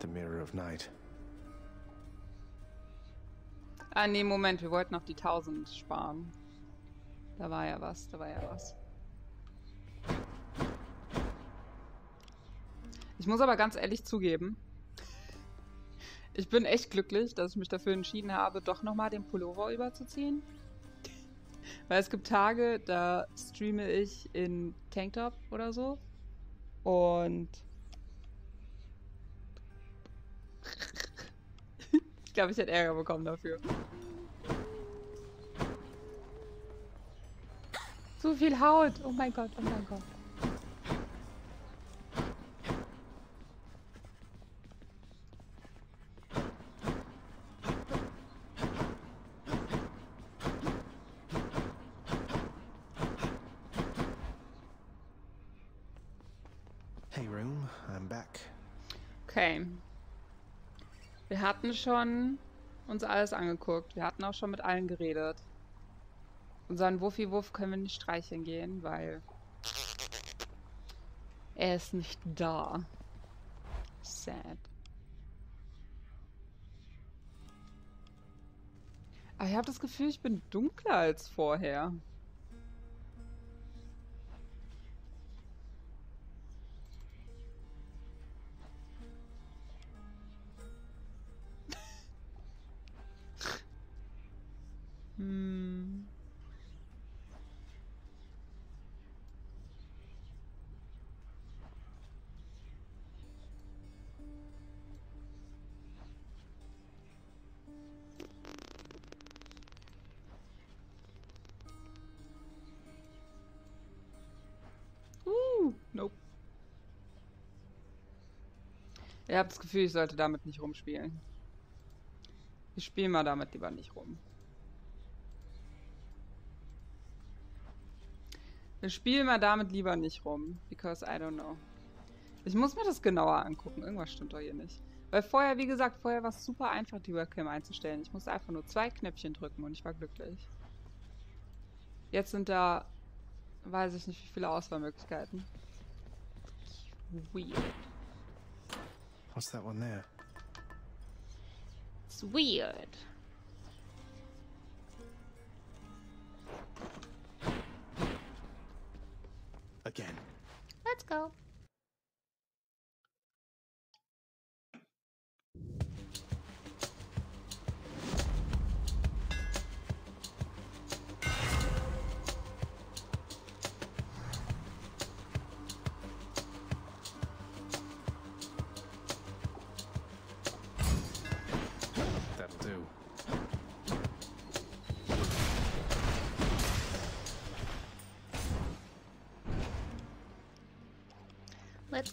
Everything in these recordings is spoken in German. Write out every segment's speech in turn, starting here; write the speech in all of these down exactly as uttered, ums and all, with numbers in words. The Mirror of Night. Ah, nee, Moment, wir wollten noch die tausend sparen. Da war ja was, da war ja was. Ich muss aber ganz ehrlich zugeben, ich bin echt glücklich, dass ich mich dafür entschieden habe, doch nochmal den Pullover überzuziehen. Weil es gibt Tage, da streame ich in Tanktop oder so. Und ich glaube, ich hätte Ärger bekommen dafür. Zu viel Haut! Oh mein Gott, oh mein Gott. Okay. Wir hatten schon uns alles angeguckt. Wir hatten auch schon mit allen geredet. Unseren Wuffi-Wuff können wir nicht streicheln gehen, weil er ist nicht da. Sad. Aber ich habe das Gefühl, ich bin dunkler als vorher. Hm. Uh, nope. Ich habe das Gefühl, ich sollte damit nicht rumspielen. Ich spiele mal damit lieber nicht rum. Ich spiele mal damit lieber nicht rum, because I don't know. Ich muss mir das genauer angucken, irgendwas stimmt doch hier nicht. Weil vorher, wie gesagt, vorher war es super einfach, die Webcam einzustellen. Ich musste einfach nur zwei Knöpfchen drücken und ich war glücklich. Jetzt sind da, weiß ich nicht, wie viele Auswahlmöglichkeiten. Weird. What's that one there? It's weird. Again. Let's go. Let's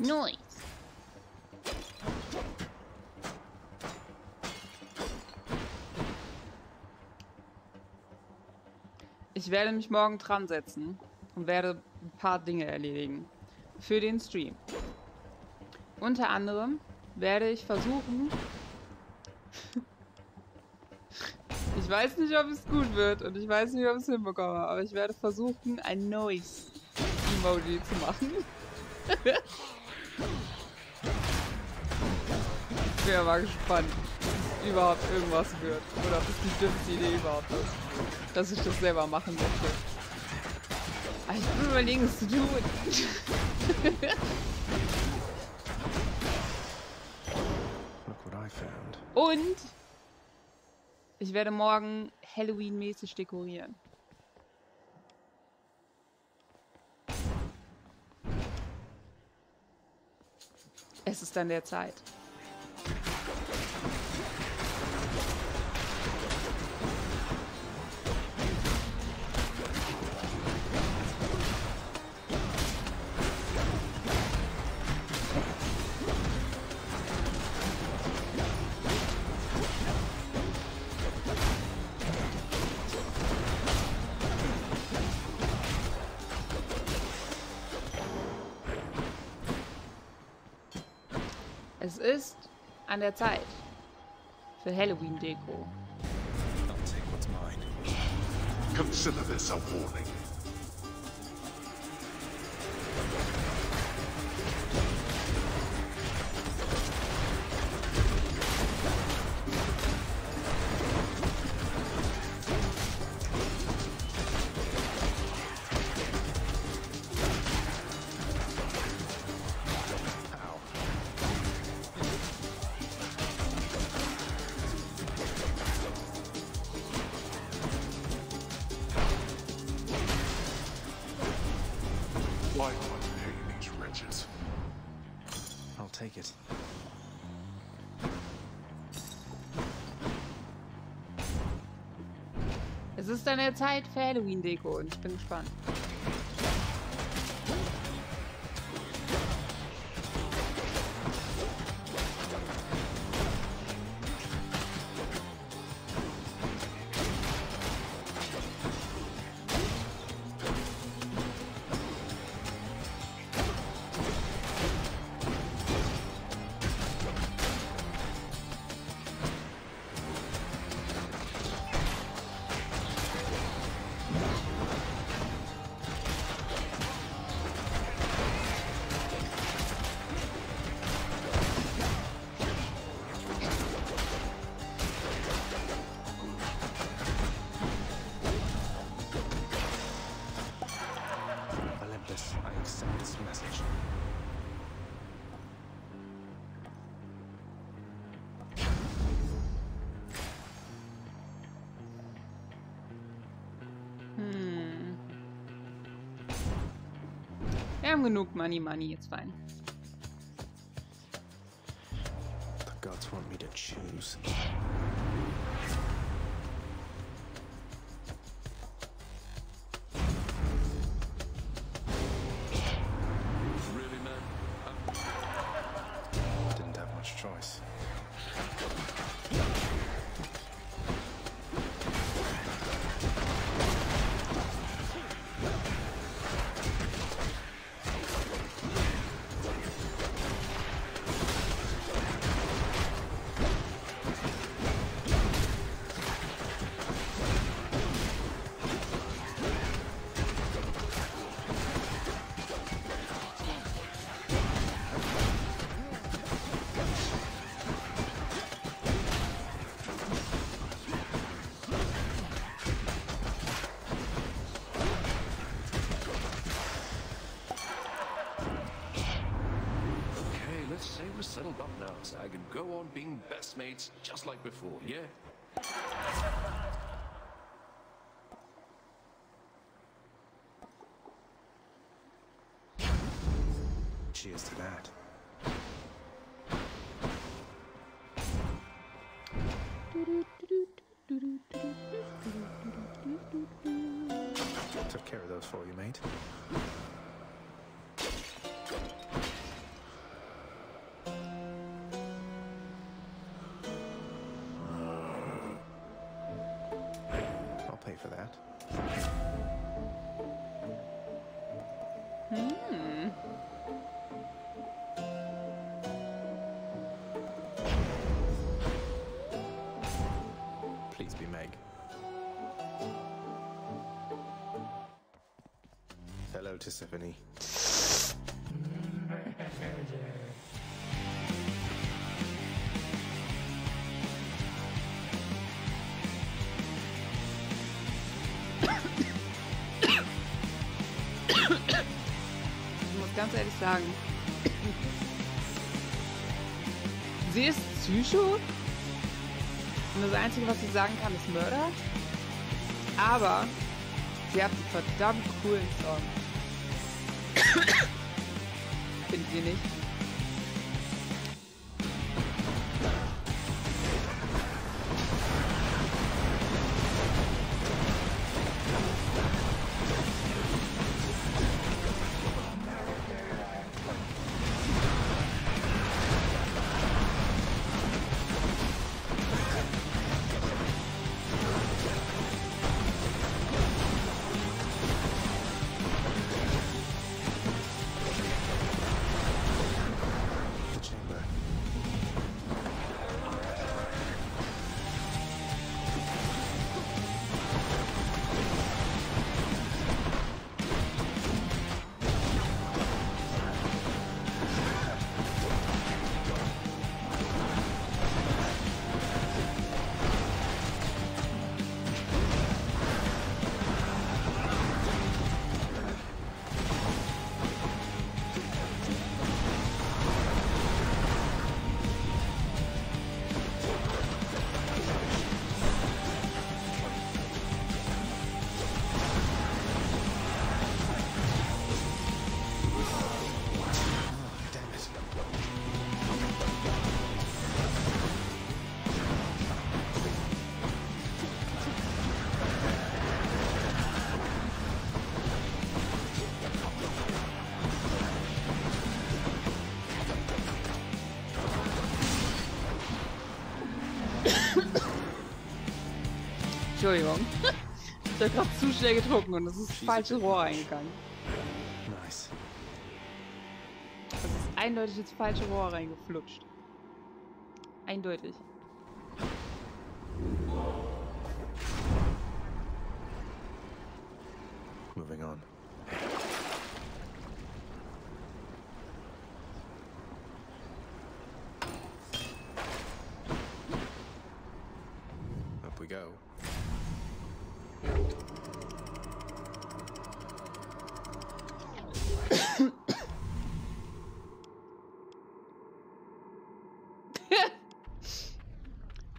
Noise. Ich werde mich morgen dran setzen und werde ein paar Dinge erledigen für den Stream. Unter anderem werde ich versuchen... ich weiß nicht, ob es gut wird und ich weiß nicht, ob ich es hinbekomme, aber ich werde versuchen, ein Noise-Emoji zu machen. Ich bin ja mal gespannt, ob es überhaupt irgendwas wird. Oder ob es die dümmste Idee überhaupt ist, dass ich das selber machen möchte. Aber ich bin überlegen, es zu tun. Und ich werde morgen Halloween-mäßig dekorieren. Es ist dann der Zeit. Es ist an der Zeit für Halloween-Deko. I'll take what's mine. Consider this a warning. Es ist an der Zeit für Halloween-Deko und ich bin gespannt. send this message. Hm. Wir haben genug Money, Money, jetzt fein. The gods want me to choose. I can go on being best mates just like before, yeah? Cheers to that. Took care of those for you, mate. For that. Hmm. Please be Meg. Hello to Tiffany. Ganz ehrlich sagen. Sie ist Psycho. Und das Einzige, was sie sagen kann, ist Mörder. Aber sie hat einen verdammt coolen Song. Findet ihr nicht? Entschuldigung. Ich habe gerade zu schnell getrunken und es ist das falsche Rohr reingegangen. Nice. Das ist eindeutig ins falsche Rohr reingeflutscht. Eindeutig. Moving on. Up we go.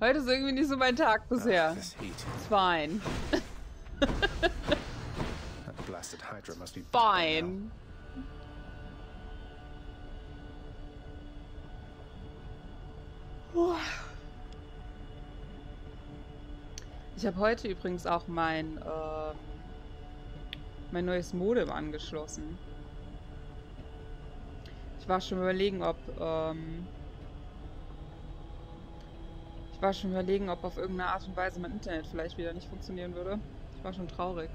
Heute ist irgendwie nicht so mein Tag bisher. It's fine. That blasted Hydra must be fine. Ich habe heute übrigens auch mein, äh, mein neues Modem angeschlossen. Ich war schon überlegen, ob, ähm, ich war schon überlegen, ob auf irgendeine Art und Weise mein Internet vielleicht wieder nicht funktionieren würde. Ich war schon traurig.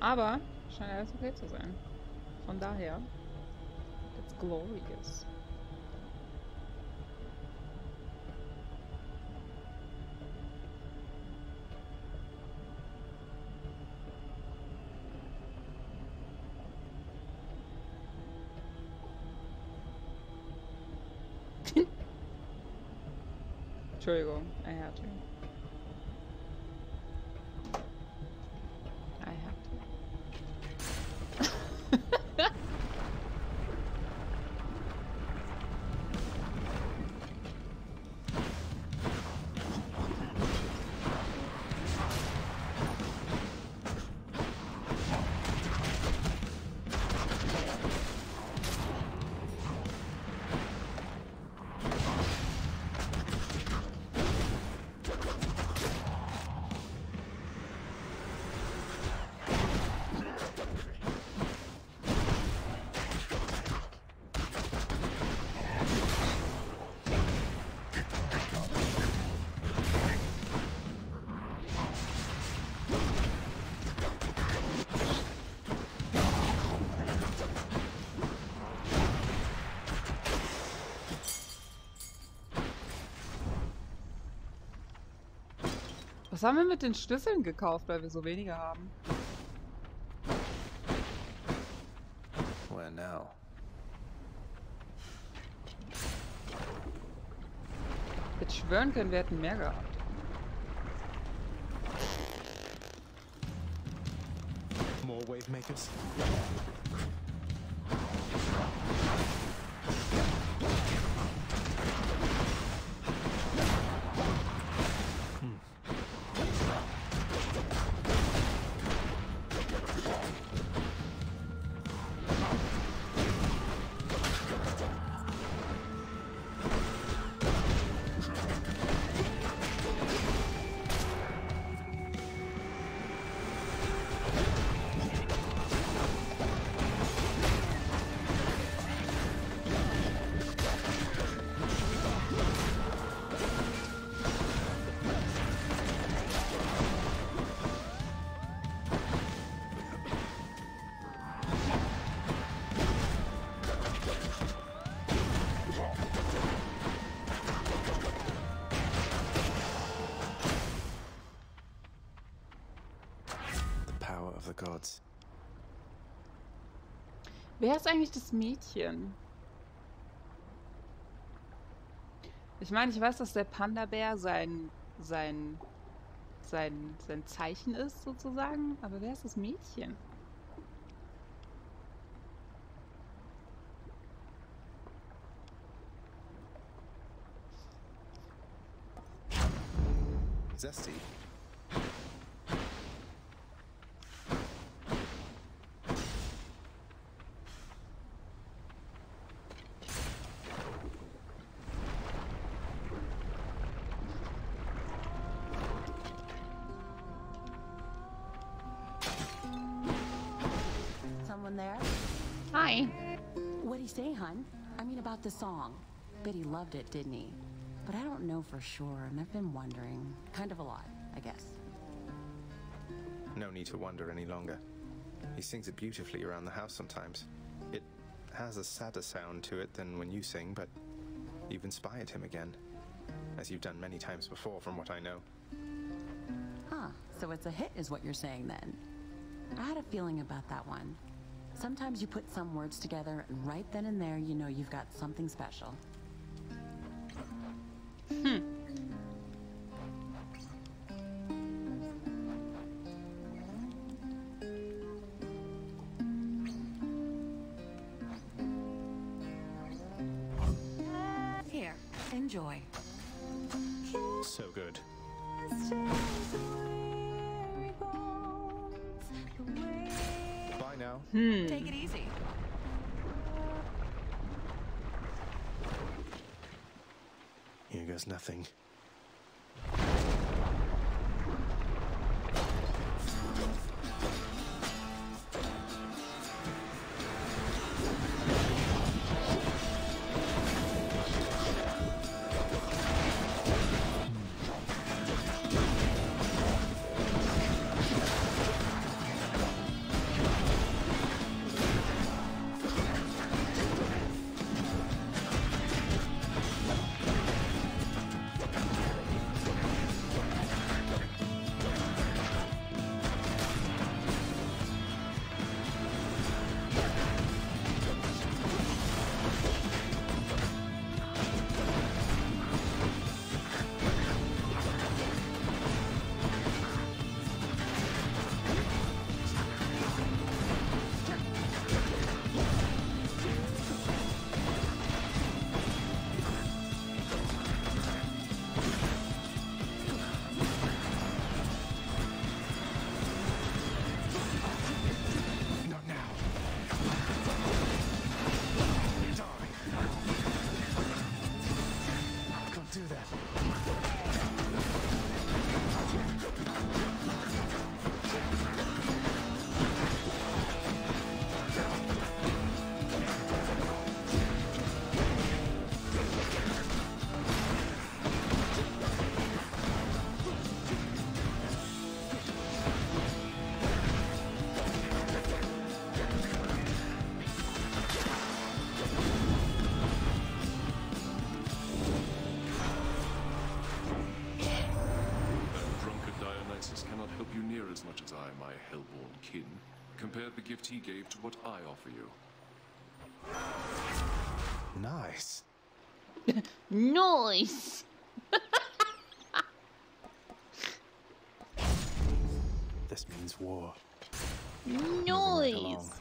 Aber scheint alles okay zu sein. Von daher, that's glorious. Entschuldigung, I had to. I had to. Was haben wir mit den Schlüsseln gekauft, weil wir so wenige haben? Well, now. Ich hätte schwören können, wir hätten mehr gehabt. More wave makers. Wer ist eigentlich das Mädchen? Ich meine, ich weiß, dass der Panda-Bär sein, sein, sein, sein Zeichen ist, sozusagen. Aber wer ist das Mädchen? Zesty. I mean about the song. Biddy loved it, didn't he? But I don't know for sure, and I've been wondering. Kind of a lot, I guess. No need to wonder any longer. He sings it beautifully around the house sometimes. It has a sadder sound to it than when you sing, but you've inspired him again. As you've done many times before, from what I know. Huh, so it's a hit is what you're saying then. I had a feeling about that one. Sometimes you put some words together, and right then and there, you know you've got something special. Hmm. Here, enjoy. So good. Bye now. Hmm. Take it easy. Here goes nothing. Compare the gift he gave to what I offer you. Nice. Nice. This means war. Nice.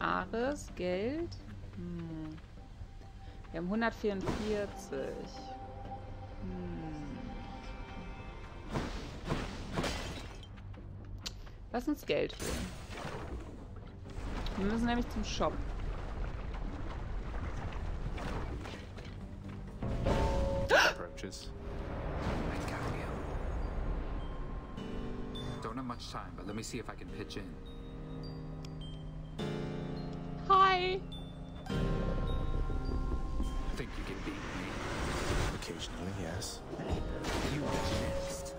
Ares, Geld. Hm. Wir haben hundertvierundvierzig. Hm. Lass uns Geld holen. Wir müssen nämlich zum Shop. Approaches. Don't have much time, but let me see if I can pitch in. Hi. Think you can beat me? Occasionally, yes. You are next.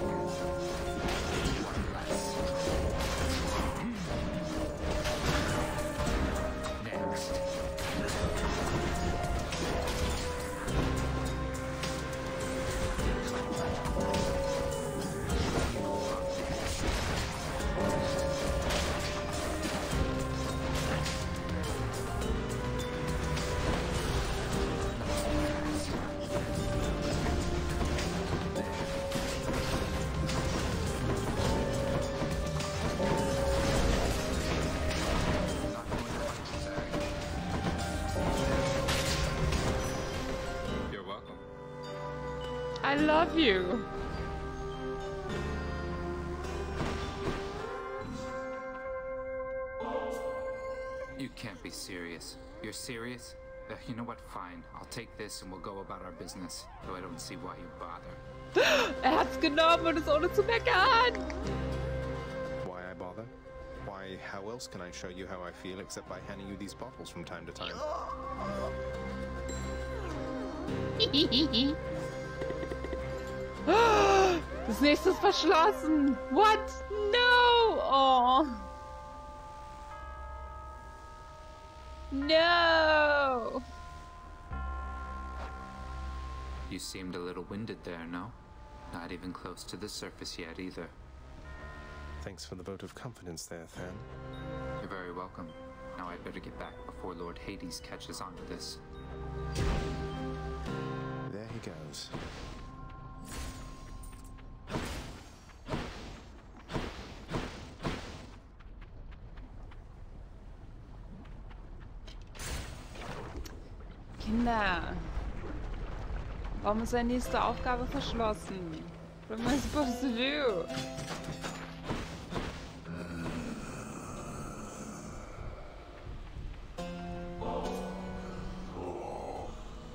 One less. Next. I love you. You can't be serious. You're serious? Uh, you know what? Fine. I'll take this and we'll go about our business. Though I don't see why you bother. Er hat's genommen und ist ohne zu meckern. Why I bother? Why, how else can I show you how I feel except by handing you these bottles from time to time? Das nächste ist verschlossen. What? No! Oh. No! You seemed a little winded there, no? Not even close to the surface yet, either. Thanks for the vote of confidence there, Than. You're very welcome. Now I'd better get back before Lord Hades catches on to this. There he goes. Kinder! Warum ist seine nächste Aufgabe verschlossen? What am I supposed to do?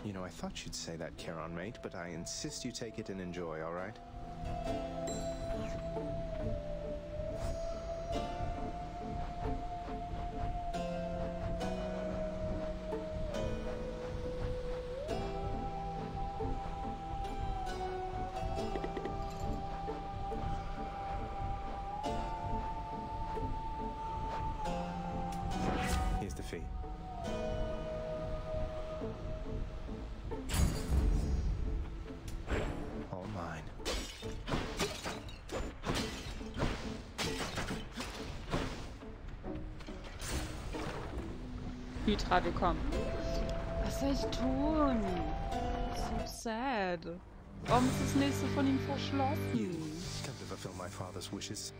You know, I thought you'd say that, Charon, mate, but I insist you take it and enjoy, all right? Here's the fee. Hydra, willkommen. Was soll ich tun? So sad. Warum ist das nächste von ihm verschlossen? Ich kann nicht fulfill my father's wishes.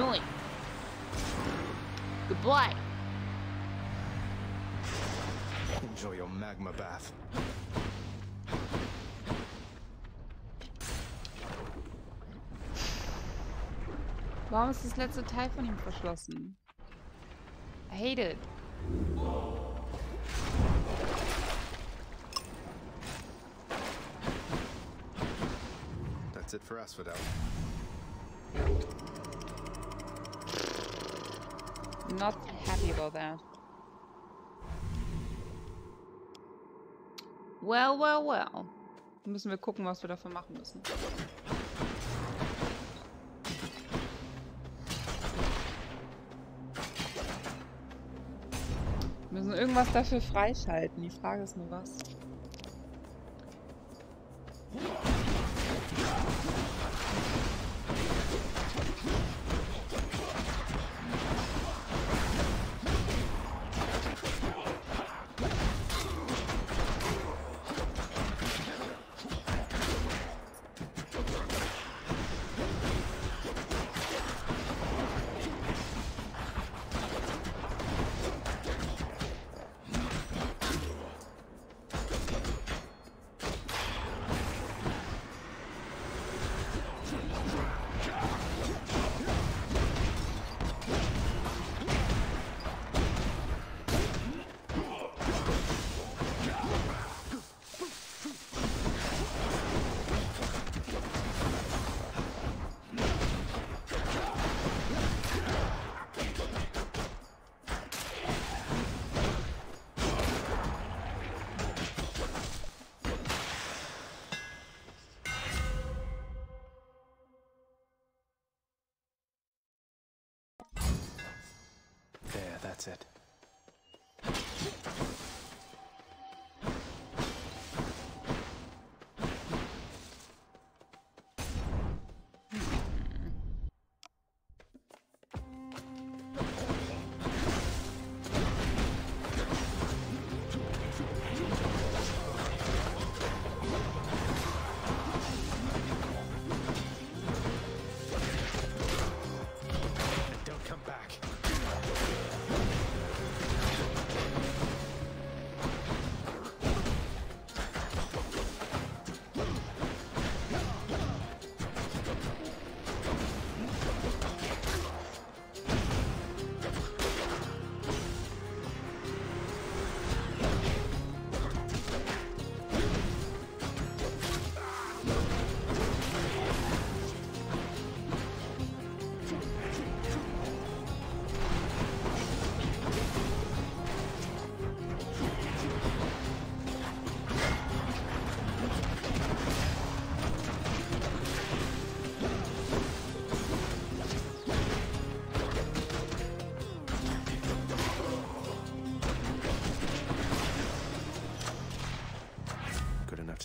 doing. Goodbye. Enjoy your magma bath. Warum ist das letzte Teil von ihm verschlossen? I hate it. That's it for Asphodel. I'm not happy about that. Well, well, well. Müssen wir gucken, was wir dafür machen müssen. Wir müssen irgendwas dafür freischalten. Die Frage ist nur was. That's it.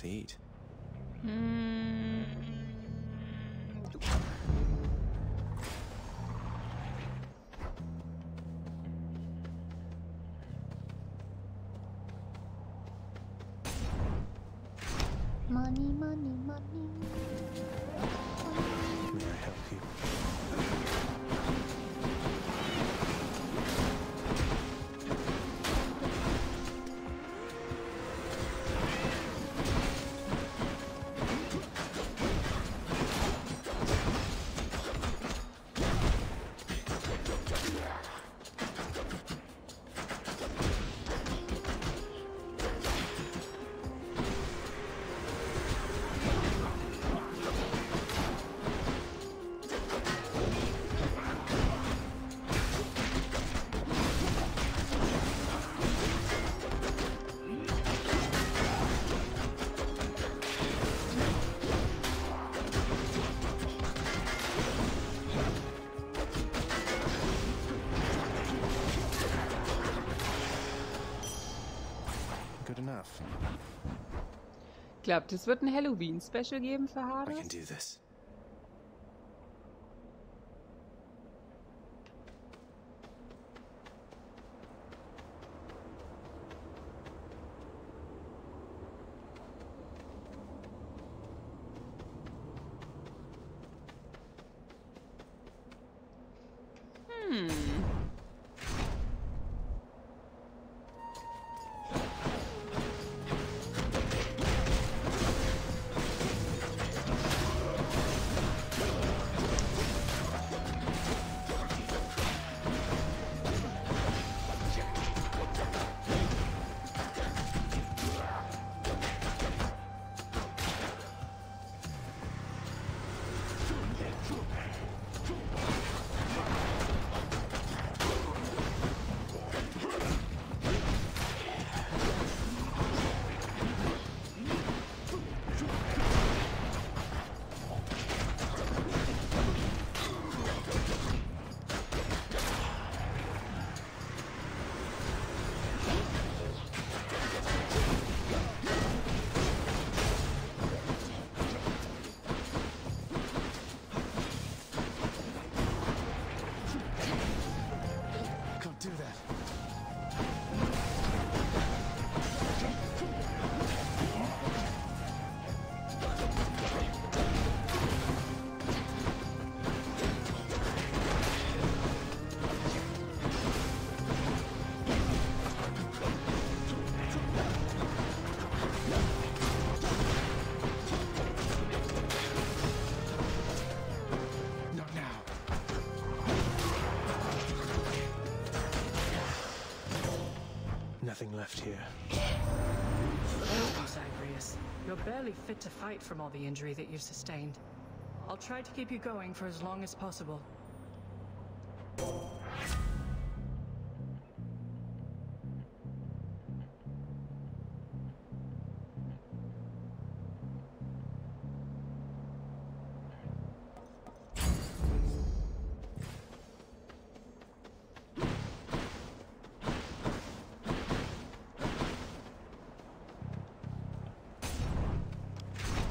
Eat. Mm. Money, money, money. May I help you? Ich glaube, das wird ein Halloween-Special geben für Hades. I can do this. barely fit to fight from all the injury that you've sustained. I'll try to keep you going for as long as possible.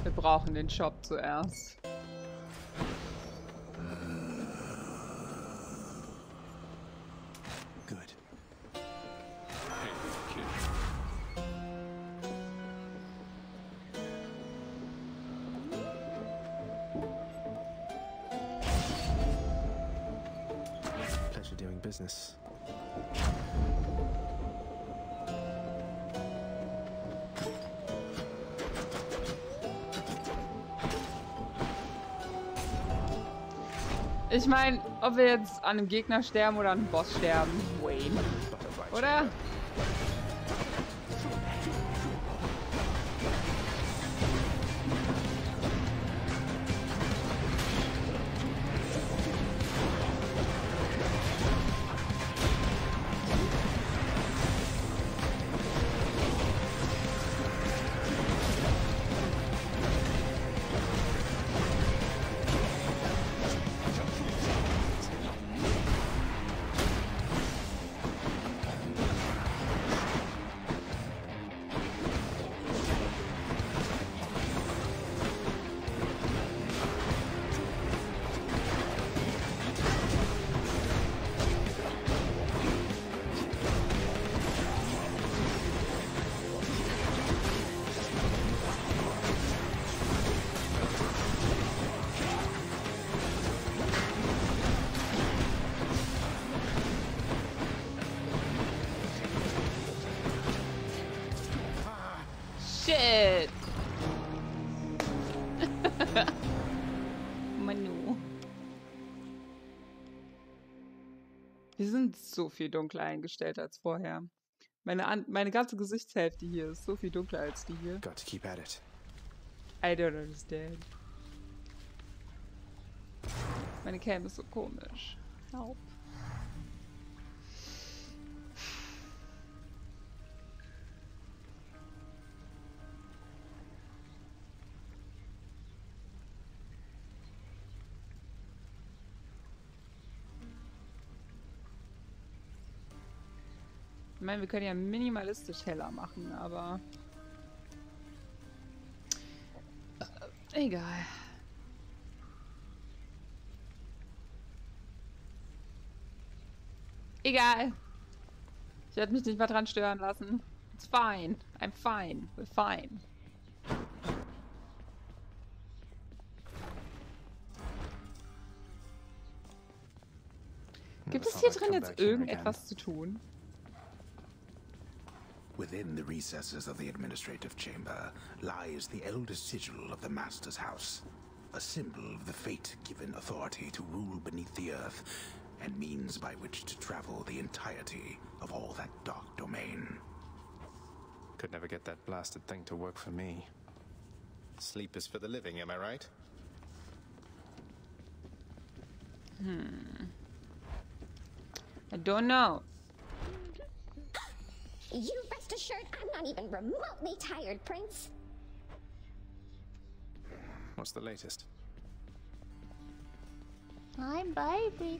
Wir brauchen den Shop zuerst. Good. Pleasure doing business. Ich meine, ob wir jetzt an einem Gegner sterben oder an einem Boss sterben, Wayne. Oder? Die sind so viel dunkler eingestellt als vorher. Meine, An meine ganze Gesichtshälfte hier ist so viel dunkler als die hier. Got to keep at it. I don't understand. Meine Cam ist so komisch. Help. Ich meine, wir können ja minimalistisch heller machen, aber äh, egal. Egal. Ich werde mich nicht mal dran stören lassen. It's fine. I'm fine. We're fine. Gibt es hier drin jetzt irgendetwas zu tun? Within the recesses of the administrative chamber lies the eldest sigil of the Master's House, a symbol of the fate given authority to rule beneath the earth, and means by which to travel the entirety of all that dark domain. Could never get that blasted thing to work for me. Sleep is for the living, am I right? Hmm. I don't know. You rest assured I'm not even remotely tired, Prince. What's the latest? I'm baby.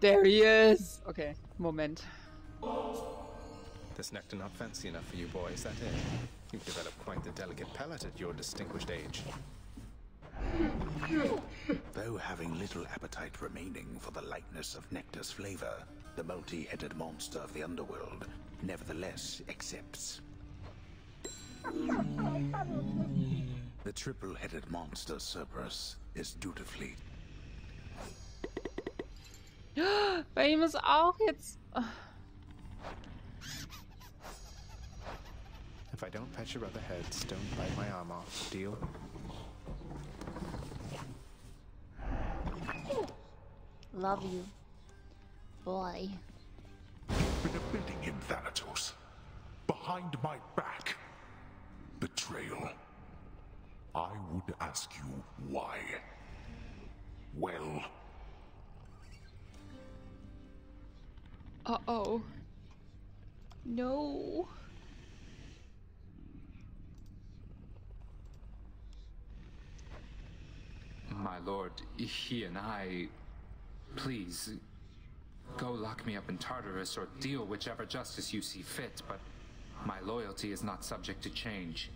There he is. Okay, moment. This nectar not fancy enough for you, boy, is that it? You've developed quite the delicate palate at your distinguished age. Though having little appetite remaining for the lightness of nectar's flavor, the multi-headed monster of the underworld nevertheless accepts. The triple-headed monster Cerberus is dutifully. Bei ihm ist auch jetzt. If I don't patch your other heads, don't bite my arm off. Deal. Love you, boy. Been offending him, Thanatos. Behind my back. Betrayal. I would ask you why. Well. Uh-oh. No. My lord, he and I... Please, go lock me up in Tartarus or deal whichever justice you see fit, but my loyalty is not subject to change,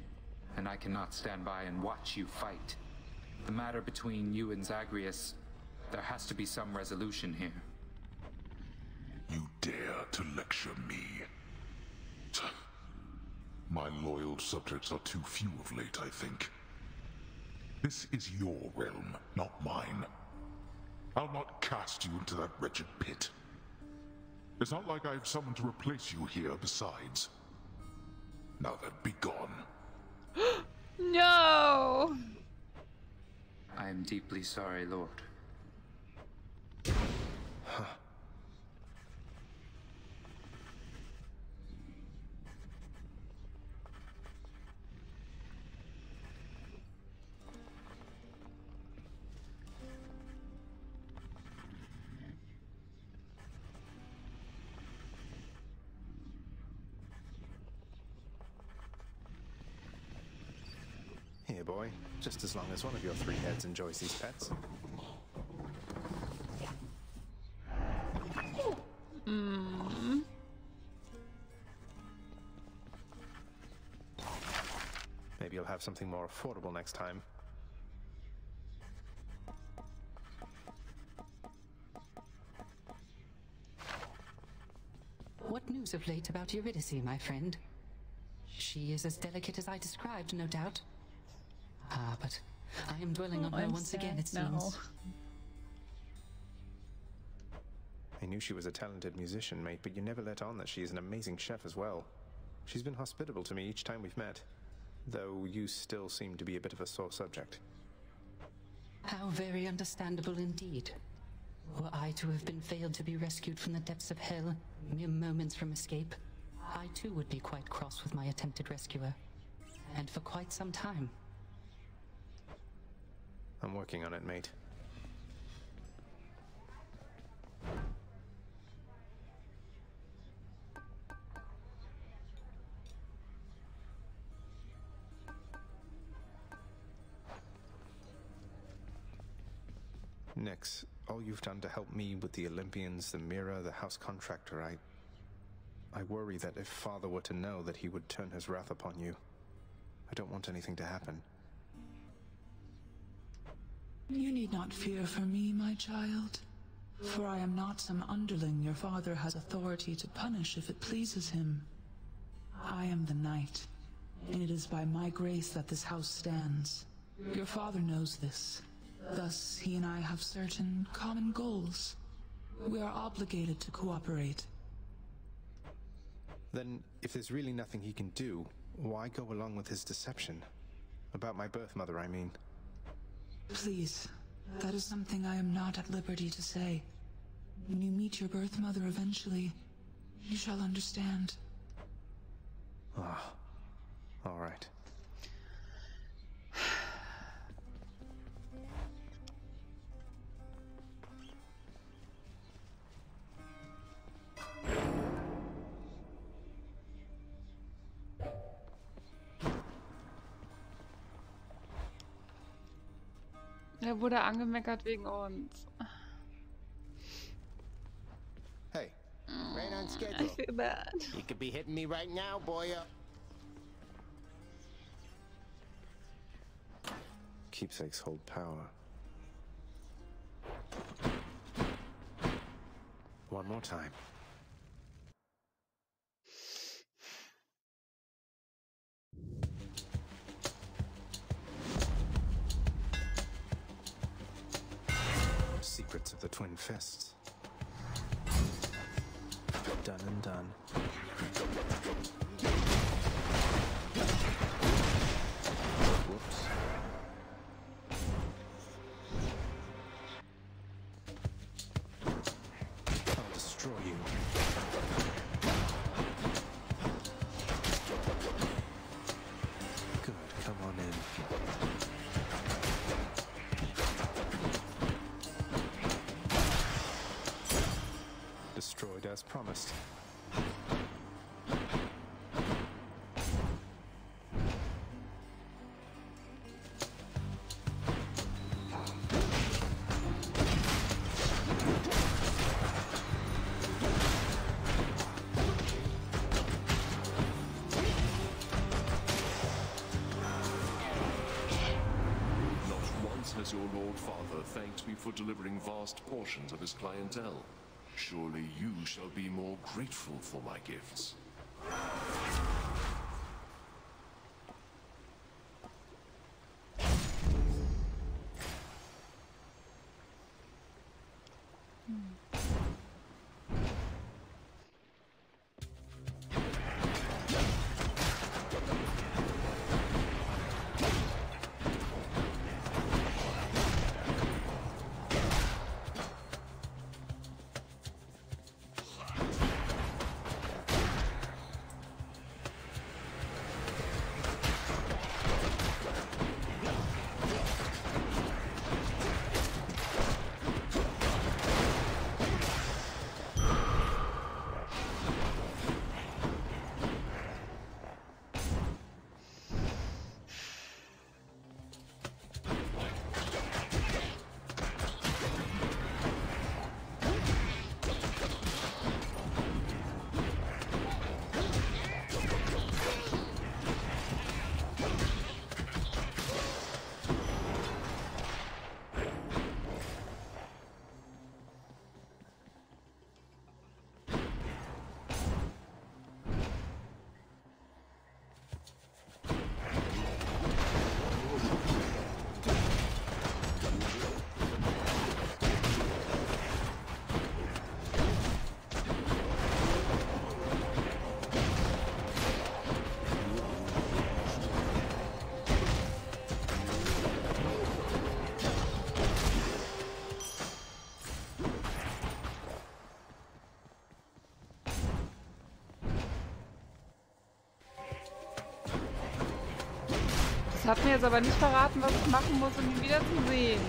and I cannot stand by and watch you fight. The matter between you and Zagreus, there has to be some resolution here. You dare to lecture me? My loyal subjects are too few of late, I think. This is your realm, not mine. I'll not cast you into that wretched pit. It's not like I have someone to replace you here besides. Now then, be gone. No! I am deeply sorry, Lord. Huh. Here, boy. Just as long as one of your three heads enjoys these pets. Mm. Maybe you'll have something more affordable next time. What news of late about Eurydice, my friend? She is as delicate as I described, no doubt. Ah, but I am dwelling oh, on her I'm once again, it now. seems. I knew she was a talented musician, mate, but you never let on that she is an amazing chef as well. She's been hospitable to me each time we've met, though you still seem to be a bit of a sore subject. How very understandable indeed. Were I to have been failed to be rescued from the depths of hell, mere moments from escape, I too would be quite cross with my attempted rescuer, and for quite some time. I'm working on it, mate. Nyx, all you've done to help me with the Olympians, the Mirror, the House Contractor, I... I worry that if Father were to know that he would turn his wrath upon you. I don't want anything to happen. You need not fear for me, my child, for I am not some underling your father has authority to punish if it pleases him. I am the knight, and it is by my grace that this house stands. Your father knows this. Thus, he and I have certain common goals. We are obligated to cooperate. Then, if there's really nothing he can do, why go along with his deception? About my birth mother, I mean. Please, that is something I am not at liberty to say. When you meet your birth mother eventually, you shall understand. Ah, all right. Er wurde angemeckert wegen uns. Hey, right on schedule. I feel bad. You could be hitting me right now, boya. Keepsakes hold power. One more time. Secrets of the Twin Fists. Done and done. Whoops. I'll destroy you. Good, come on in. promised. Your Lord Father thanks me for delivering vast portions of his clientele. Surely you shall be more grateful for my gifts. Hat mir jetzt aber nicht verraten, was ich machen muss, um ihn wiederzusehen.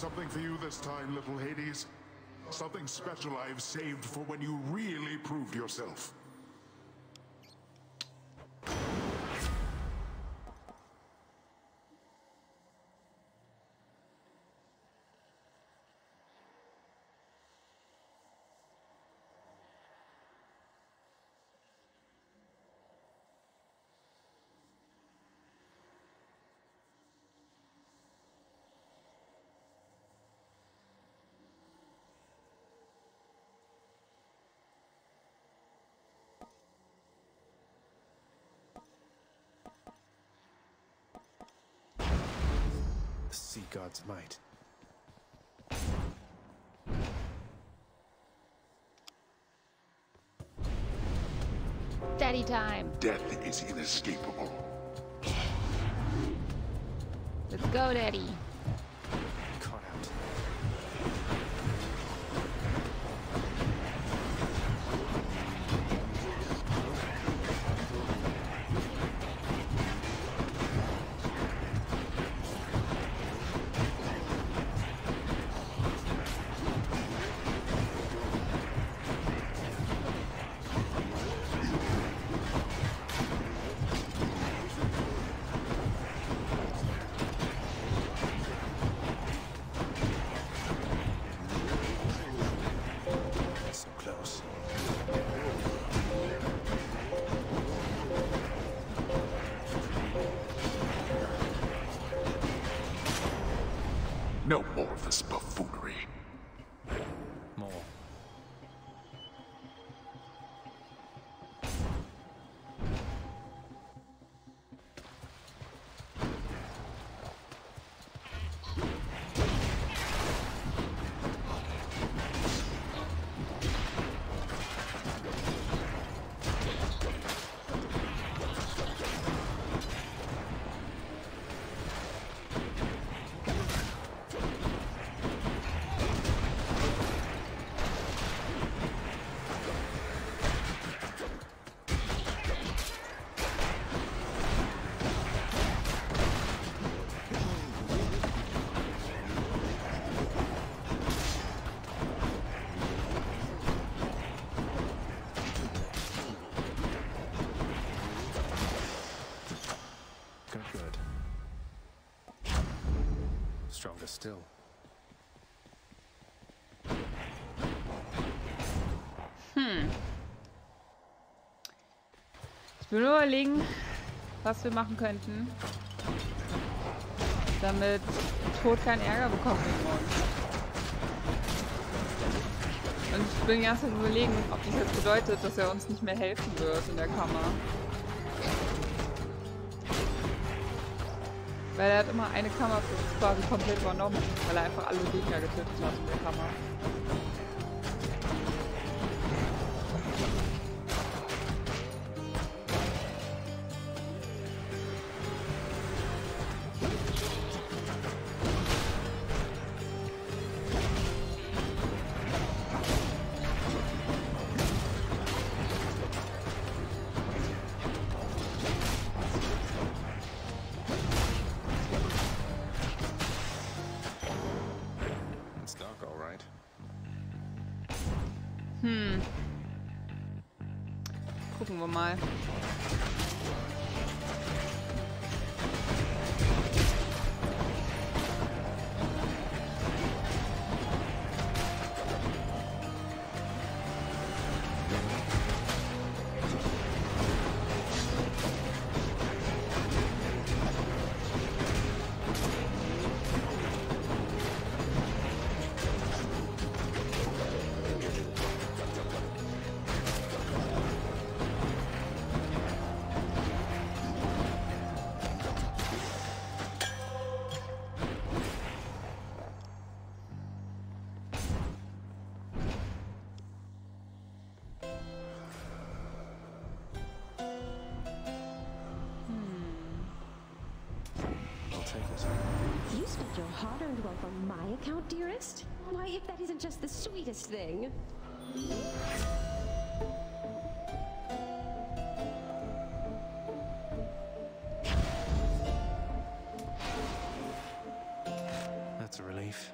Something for you this time, little Hades. Something special I have saved for when you really proved yourself. See God's might. Daddy time. Death is inescapable. Let's go, Daddy. deeper still. Hm. Ich will nur überlegen, was wir machen könnten, damit Tod keinen Ärger bekommt wegen uns. Und ich bin die ganze Zeit überlegen, ob das jetzt bedeutet, dass er uns nicht mehr helfen wird in der Kammer. Weil er hat immer eine Kammer für uns quasi komplett übernommen, weil er einfach alle Gegner getötet hat in der Kammer. Mal. You spent your hard-earned wealth on my account, dearest? Why, if that isn't just the sweetest thing. That's a relief.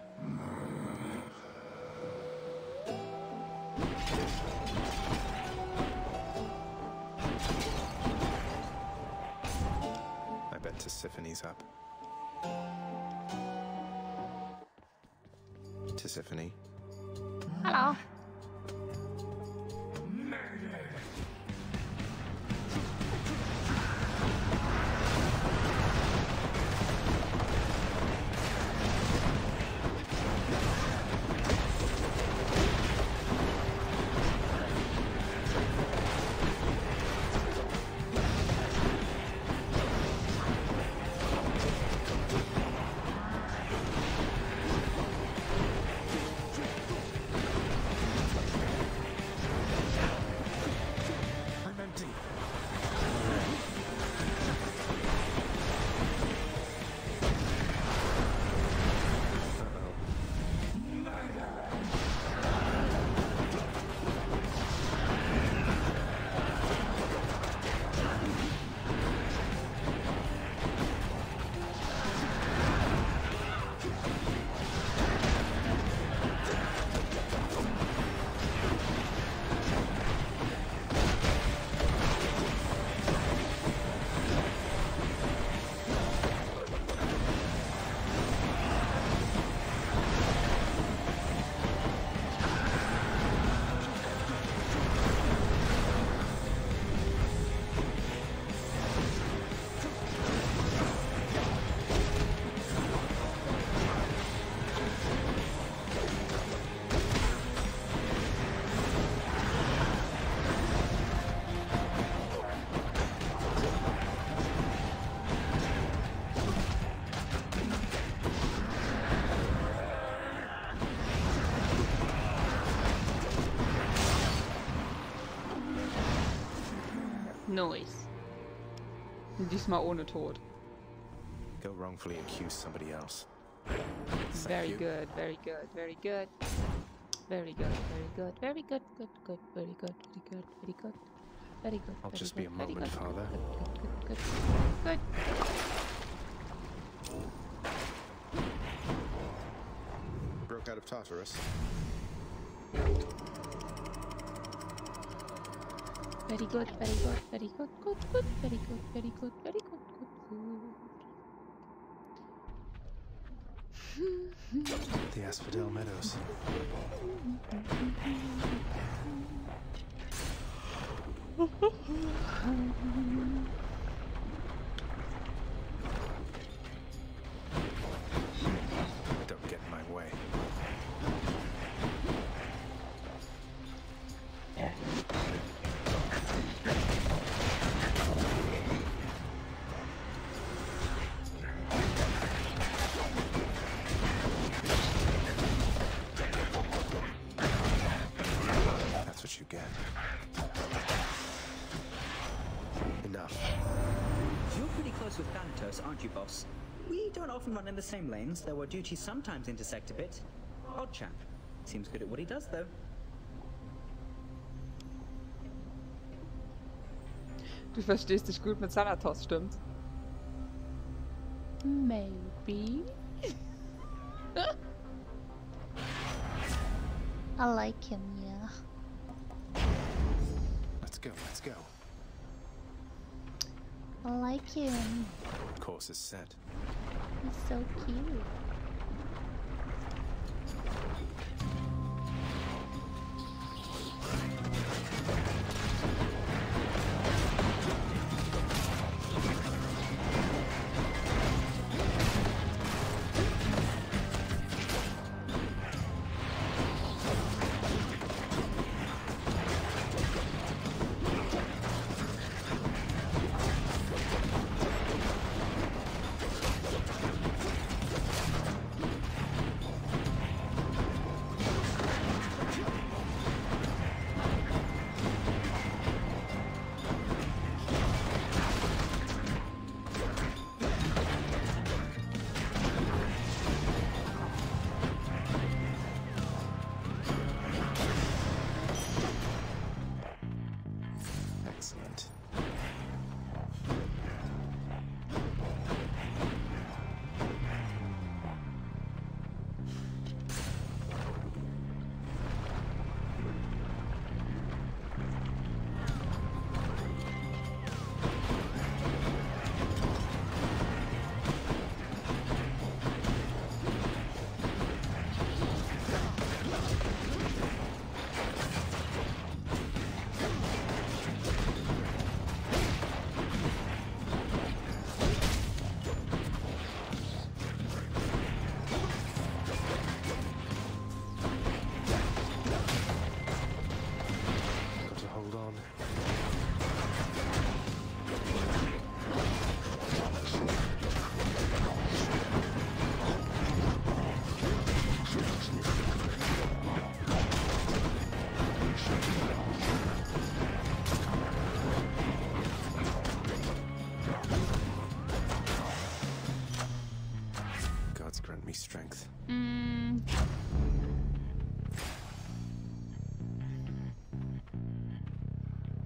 I bet Tissiphane's up. Tiffany. Hello. Noise. Diesmal ohne Tod. Go wrongfully accuse somebody else. Very good, very good, very good. Very good, very good, very good, good, good, very good, very good, very good, very good. I'll just be a moment, Father. Good, good, good, good. Broke out of Tartarus. Very good, very good, very good, good, good, very good, very good, very good, good, good. The Asphodel Meadows. Don't get in my way. With Thanatos, aren't you, boss? We don't often run in the same lanes, though our duties sometimes intersect a bit. Odd chap. Seems good at what he does, though. Du verstehst dich gut mit Thanatos, stimmt? Maybe. I like him, yeah. Let's go, let's go. I like him. Course is set. He's so cute. Strength. Mm.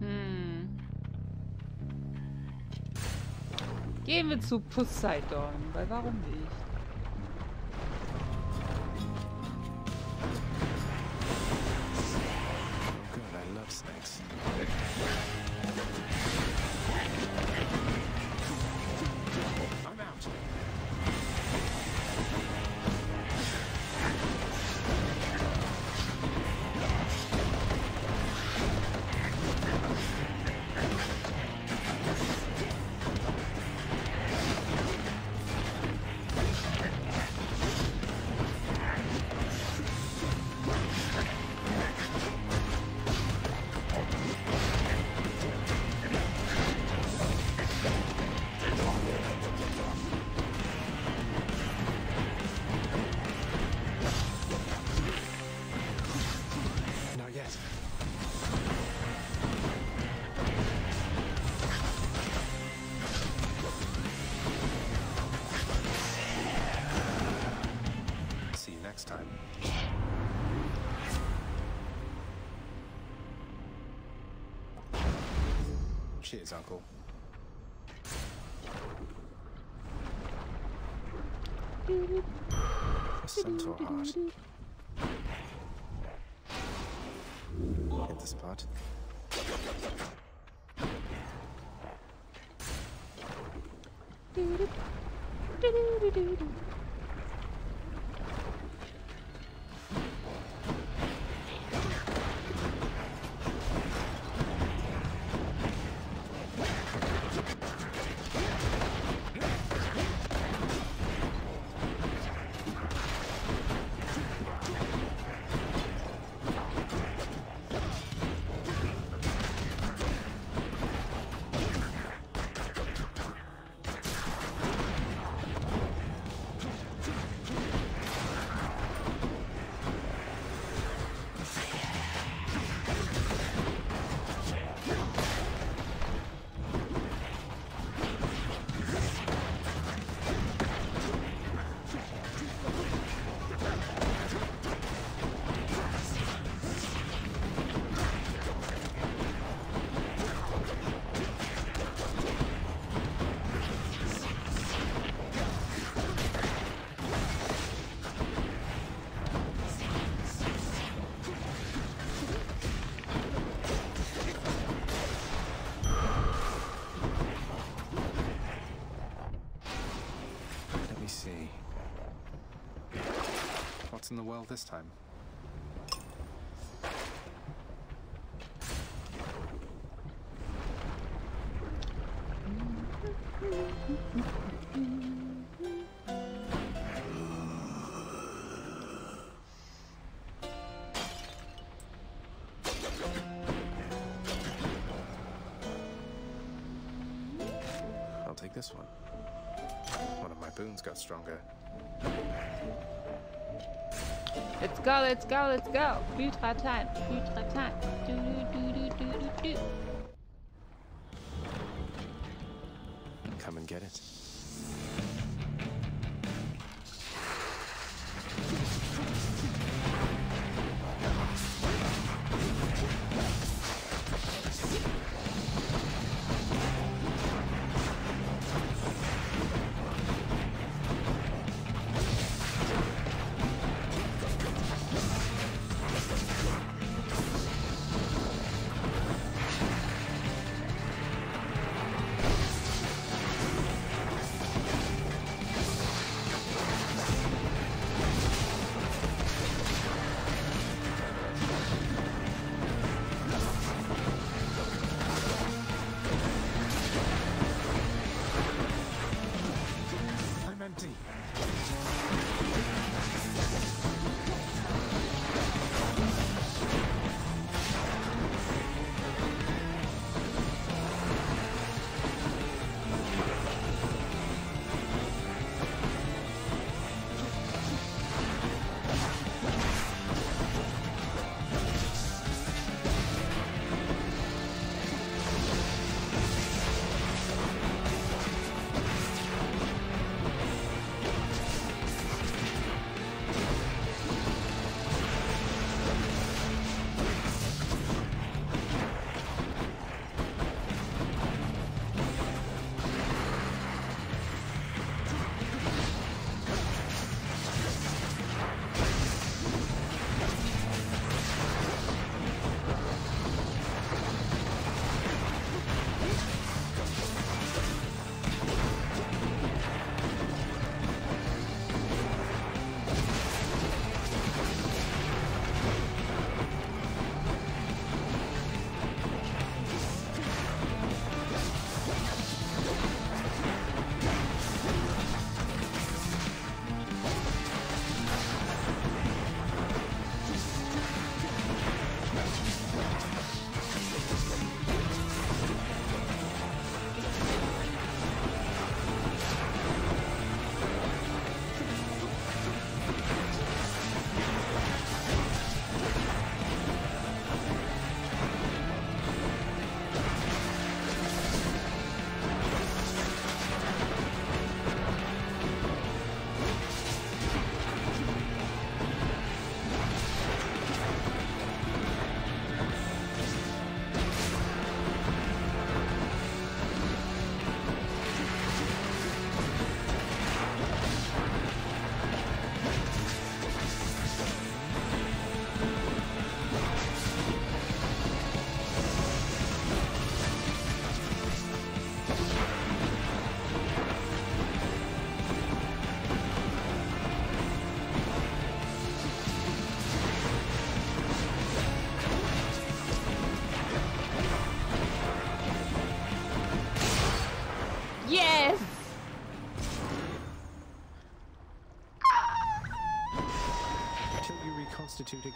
Hm. Gehen wir zu Poseidon, weil warum nicht? Cheers, Uncle. A centaur heart. Hit this part. in the well this time? I'll take this one. One of my boons got stronger. Let's go, let's go, let's go. Hydra time, Hydra time. Do, do, do, do, do, do. Come and get it.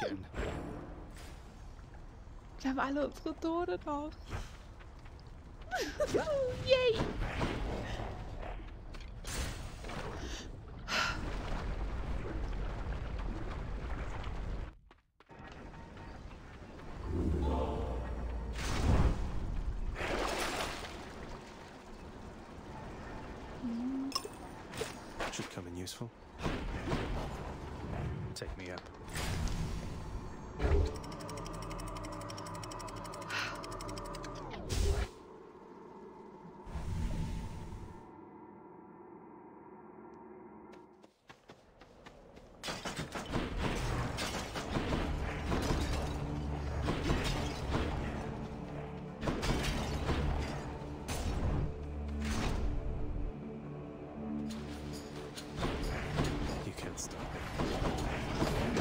Again. Wir haben alle unsere Tore drauf. Yay! Should come in useful. Take me up. You can't stop it.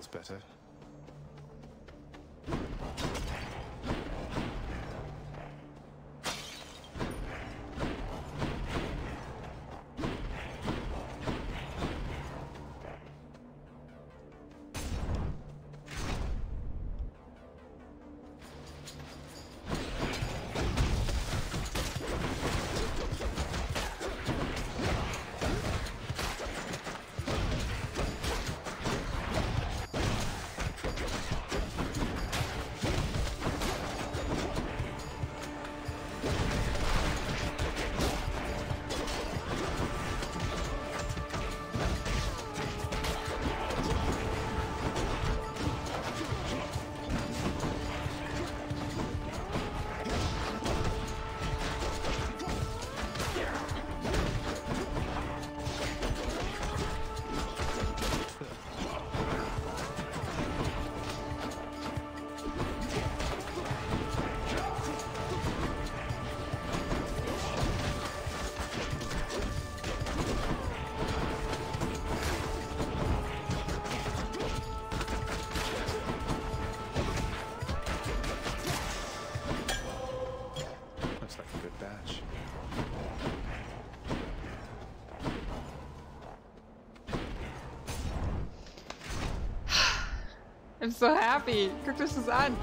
feels better. I'm so happy. Guckt euch das an.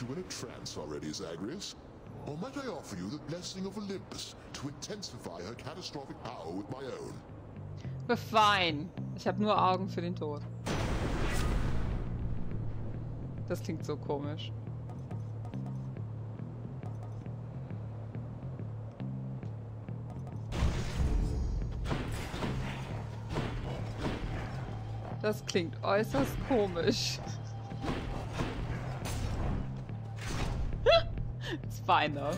You in a trance already, Zagreus? Or might I offer you the blessing of Olympus to intensify her catastrophic power with my own? We're fine. Ich habe nur Augen für den Tod. Das klingt so komisch. Das klingt äußerst komisch. Fine though.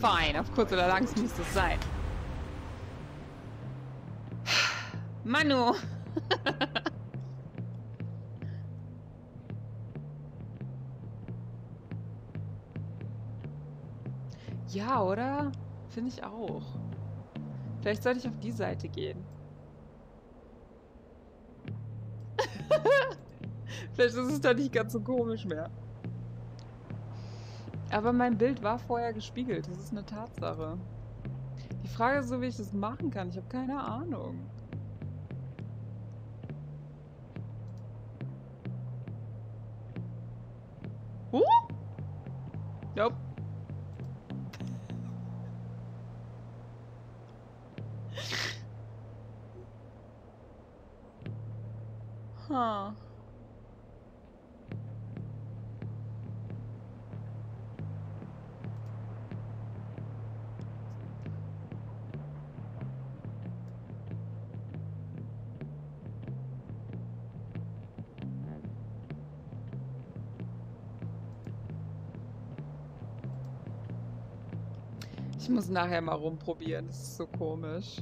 Fein, auf kurz oder lang muss es sein. Manu! Ja, oder? Finde ich auch. Vielleicht sollte ich auf die Seite gehen. Vielleicht ist es da nicht ganz so komisch mehr. Aber mein Bild war vorher gespiegelt. Das ist eine Tatsache. Die Frage ist so, wie ich das machen kann. Ich habe keine Ahnung. Huh? Nope. Huh. Ich muss nachher mal rumprobieren, das ist so komisch.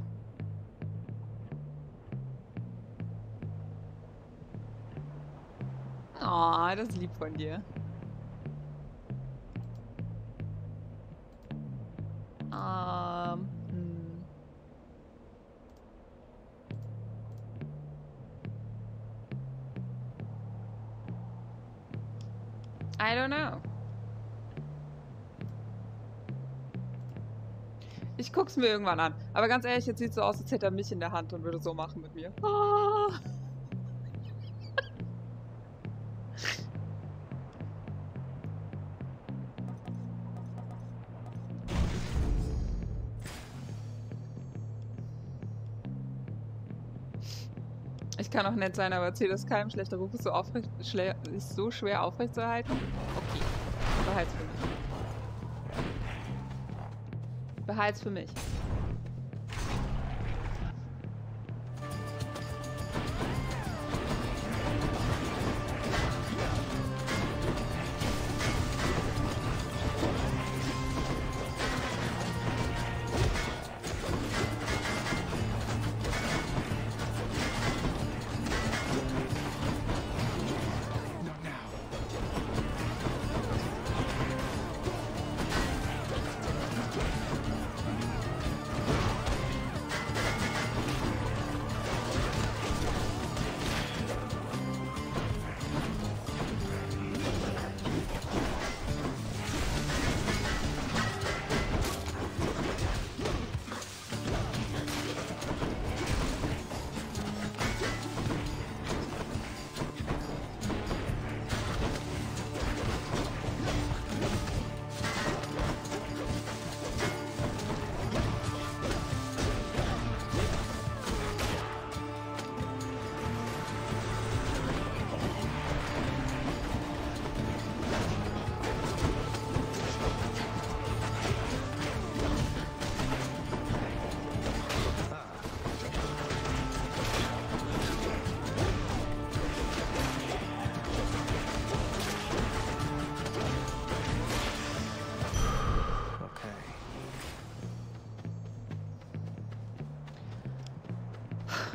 Oh, das ist lieb von dir. Ähm, hm. I don't know. Ich guck's mir irgendwann an. Aber ganz ehrlich, jetzt sieht's so aus, als hätte er mich in der Hand und würde so machen mit mir. Ah. Ich kann auch nett sein, aber erzähl das keinem. Schlechter Ruf ist so, aufrecht, schle ist so schwer aufrechtzuerhalten. Okay, behalt's für mich. Behalt's für mich.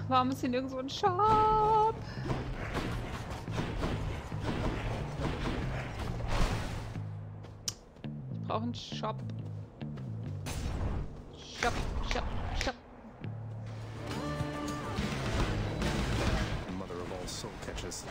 Warum ist hier nirgendwo ein Shop? Ich brauche einen Shop. Shop, Shop, Shop. Mother of all soul catches.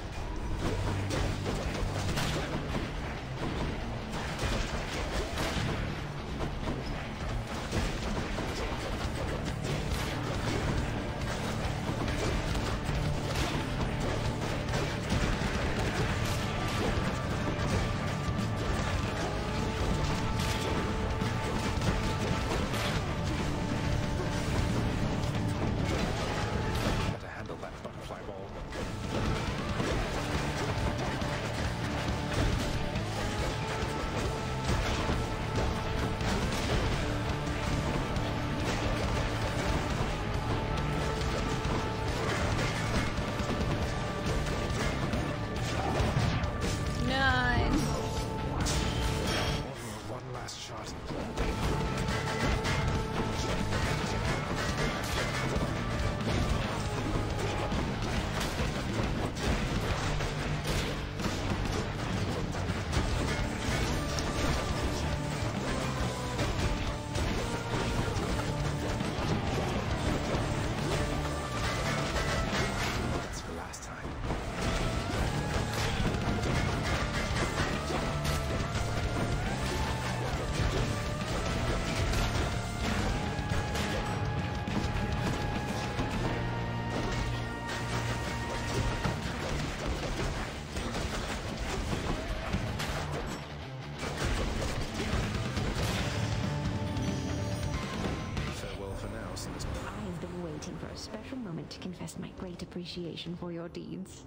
moment to confess my great appreciation for your deeds.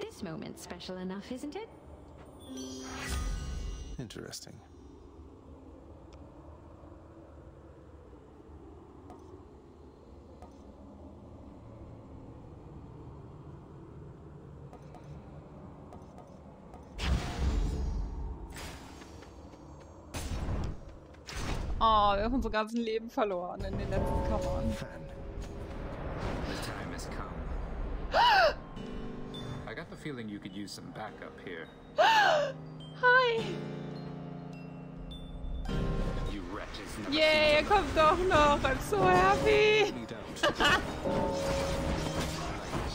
This moment's special enough, isn't it? Interesting. Oh, wir haben unser ganzes Leben verloren in den letzten Kammern. I got the feeling you could use some backup here. Hi. Yay, er kommt doch noch. I'm so happy.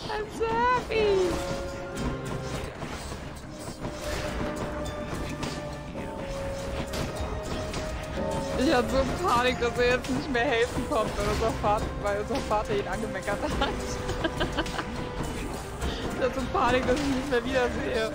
I'm so happy. Ich hatte so Panik, dass er jetzt nicht mehr helfen konnte, weil unser Vater ihn angemeckert hat. Ich hatte so Panik, dass ich ihn nicht mehr wiedersehe.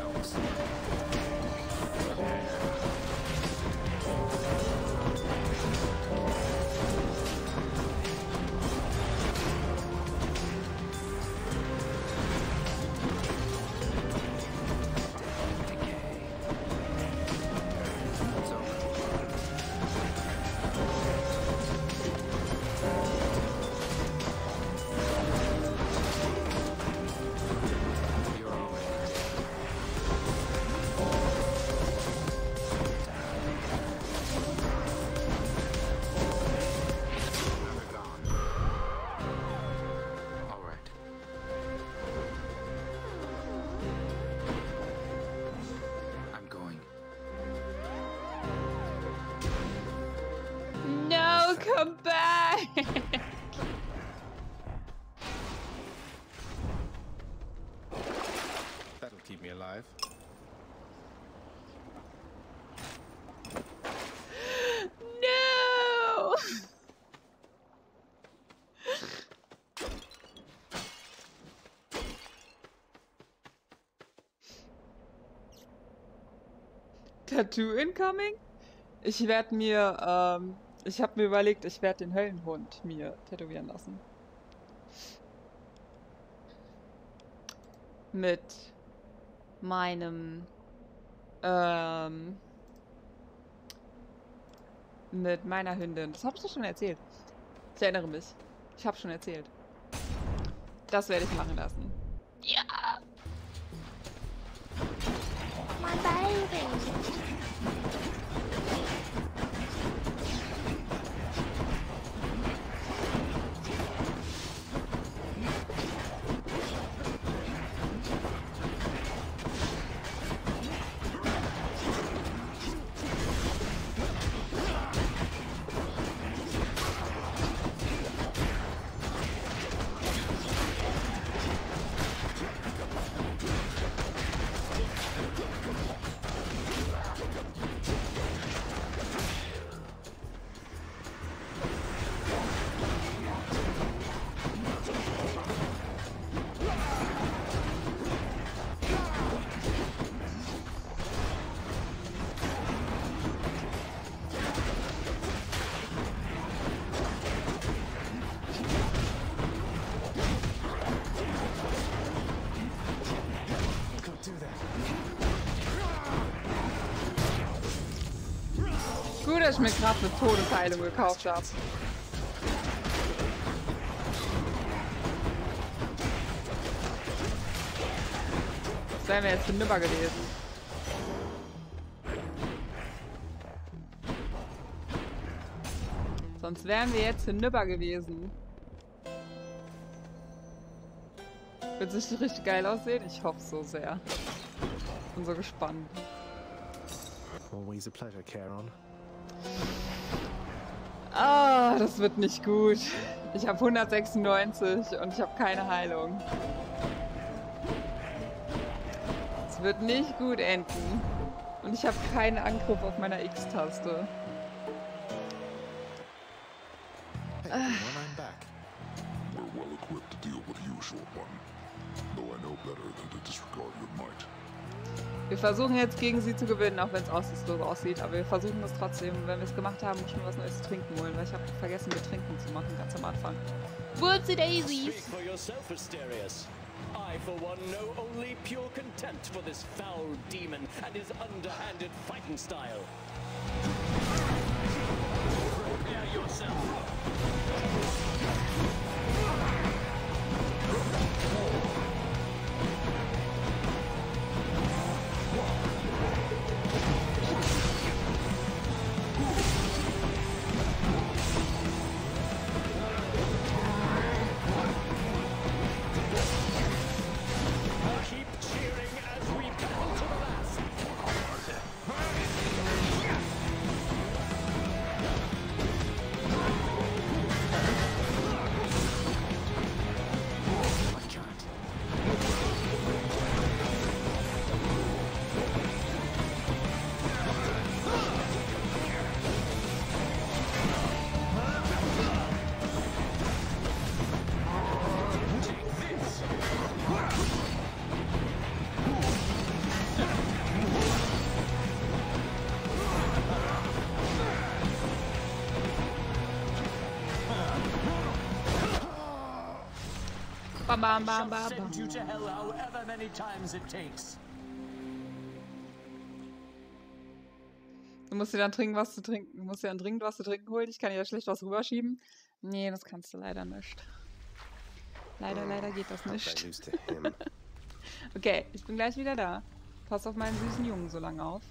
Tattoo incoming? Ich werde mir, ähm, ich habe mir überlegt, ich werde den Höllenhund mir tätowieren lassen. Mit meinem, ähm, mit meiner Hündin. Das habe ich doch schon erzählt. Ich erinnere mich. Ich habe schon erzählt. Das werde ich machen lassen. Ja! My baby! Dass ich mir gerade eine Todesheilung gekauft habe. Das wären wir jetzt hinüber gewesen. Sonst wären wir jetzt hinüber gewesen. Wird es nicht richtig geil aussehen? Ich hoffe so sehr. Bin so gespannt. Always a pleasure, Charon. Ah, das wird nicht gut. Ich habe hundertsechsundneunzig und ich habe keine Heilung. Es wird nicht gut enden. Und ich habe keinen Angriff auf meiner X-Taste. Hey, ah. I'm back. We're well equipped to deal with you, short one. Though I know better than to disregard your might. Wir versuchen jetzt gegen sie zu gewinnen, auch wenn es aussichtslos aussieht, aber wir versuchen es trotzdem. Wenn wir es gemacht haben, müssen wir was Neues zu trinken holen, weil ich habe vergessen, mit Trinken zu machen, ganz am Anfang. Whoopsie daisies! I, for one, know only pure contempt for this foul demon and his underhanded fighting style. Prepare yourself. Bam, bam, bam, bam. Du musst dir dann trinken, was zu trinken. Du musst dir dann dringend was zu trinken holen. Ich kann dir da schlecht was rüberschieben. Nee, das kannst du leider nicht. Leider, leider geht das nicht. Okay, ich bin gleich wieder da. Pass auf meinen süßen Jungen so lange auf.